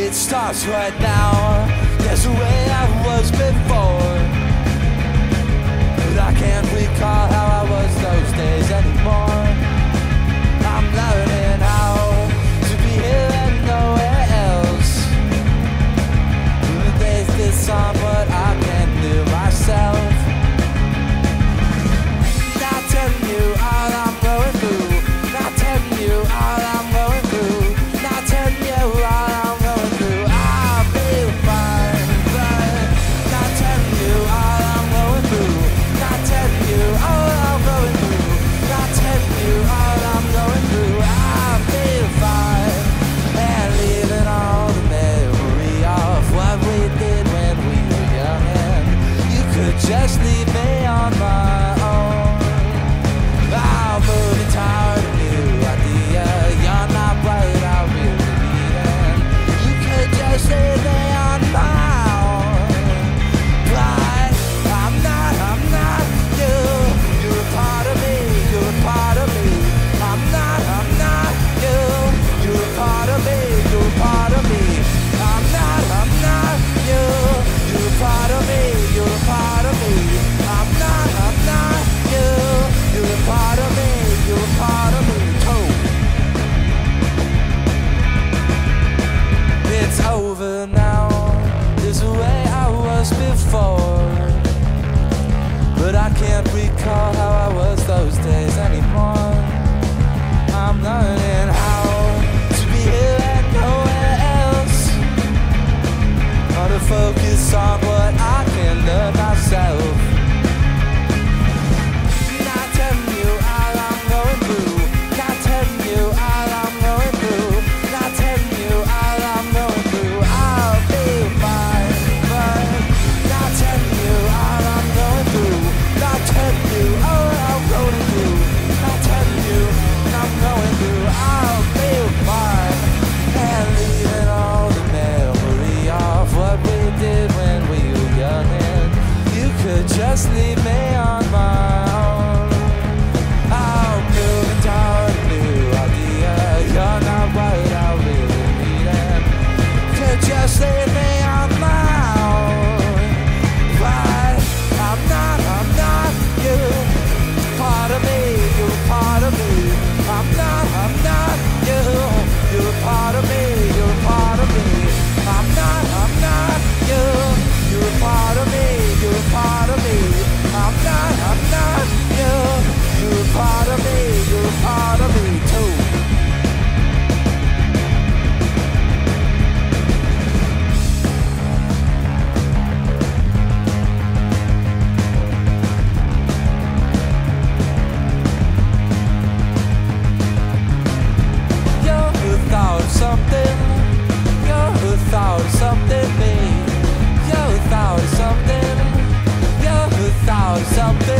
It starts right now. There's a way I was before, but I can't recall how I was those days anymore. I'm learning how to be here and nowhere else. The days this summer, but I can't live myself. Not telling you all I'm going through. Not telling you all I'm going through. Not telling you all. Just leave me on my own. I'll move it toward a new idea. You're not what I really need, and you could just leave me on my own. But I'm not you. You're a part of me, you're a part of me. I'm not you. You're a part of me, you're a part of me. I'm not you. You're a part of me, you're a part of me. It's over now. There's a way I was before, but I can't recall how I was those days anymore. I'm learning how to be here and nowhere else. How to focus on what I can learn myself. Just leave me on my own. I'll move it toward a new idea. You're not what I really need, and just leave me on my own. But I'm not you. Part of me, you're a part of me. I'm not you. You're a part of me, you're a part of me. I'm not you. You're a part of me, you're a part of me. I'm not you. You're a part of me. You're a part of me too. You're without something. You're without something, me. You're without something. You're without something.